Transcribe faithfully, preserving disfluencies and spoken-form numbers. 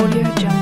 AudioJungle.